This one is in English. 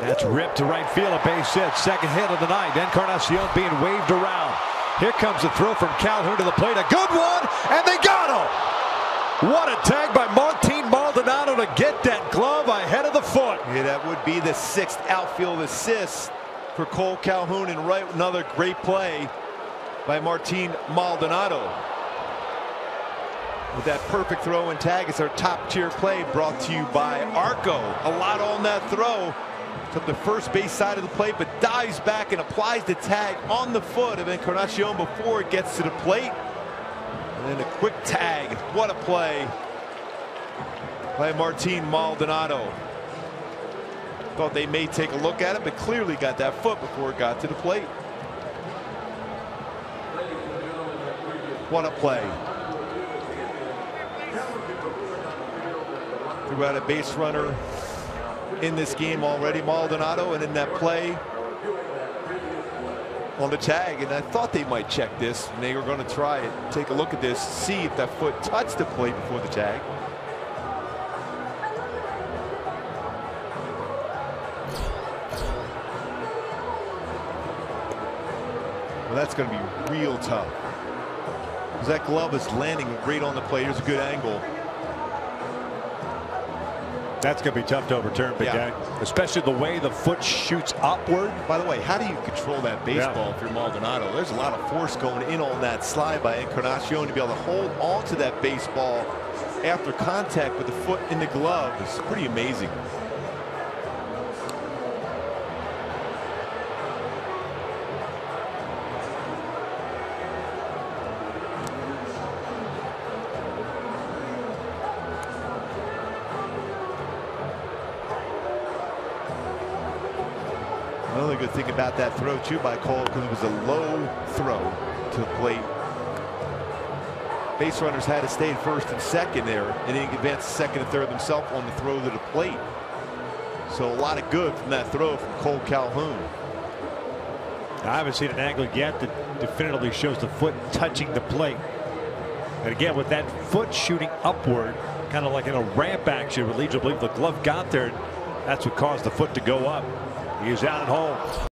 That's ripped to right field, a base hit. Second hit of the night. Encarnacion being waved around. Here comes the throw from Calhoun to the plate. A good one, and they got him! What a tag by Martin Maldonado to get that glove ahead of the foot. Yeah, that would be the 6th outfield assist for Kole Calhoun, and right, another great play by Martin Maldonado. With that perfect throw and tag, it's our top-tier play brought to you by Arco. A lot on that throw from the first base side of the plate, but dives back and applies the tag on the foot of Encarnacion before it gets to the plate. And then a quick tag. What a play by Martin Maldonado. Thought they may take a look at it, but clearly got that foot before it got to the plate. What a play. Threw out a base runner in this game already, Maldonado, and in that play on the tag. And I thought they might check this, and they were going to try it, take a look at this, see if that foot touched the plate before the tag. Well, that's going to be real tough, because that glove is landing right on the plate. Here's a good angle. That's going to be tough to overturn, big guy. Especially the way the foot shoots upward. By the way, how do you control that baseball if you're Maldonado? There's a lot of force going in on that slide by Encarnacion to be able to hold on to that baseball after contact with the foot in the glove. It's pretty amazing. Another good thing about that throw, too, by Kole, because it was a low throw to the plate. Base runners had to stay at first and second there, and then advance to second and third themselves on the throw to the plate. So a lot of good from that throw from Kole Calhoun. I haven't seen an angle yet that definitively shows the foot touching the plate. And again, with that foot shooting upward, kind of like in a ramp action, would lead you to believe the glove got there. That's what caused the foot to go up. He's out at home.